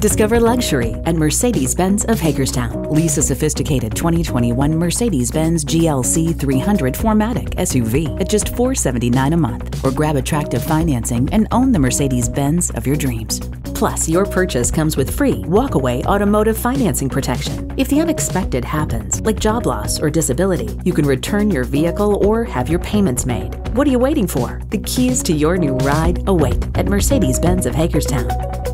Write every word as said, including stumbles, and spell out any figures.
Discover luxury at Mercedes-Benz of Hagerstown. Lease a sophisticated twenty twenty-one Mercedes-Benz G L C three hundred four matic S U V at just four hundred seventy-nine dollars a month, or grab attractive financing and own the Mercedes-Benz of your dreams. Plus, your purchase comes with free walkaway automotive financing protection. If the unexpected happens, like job loss or disability, you can return your vehicle or have your payments made. What are you waiting for? The keys to your new ride await at Mercedes-Benz of Hagerstown.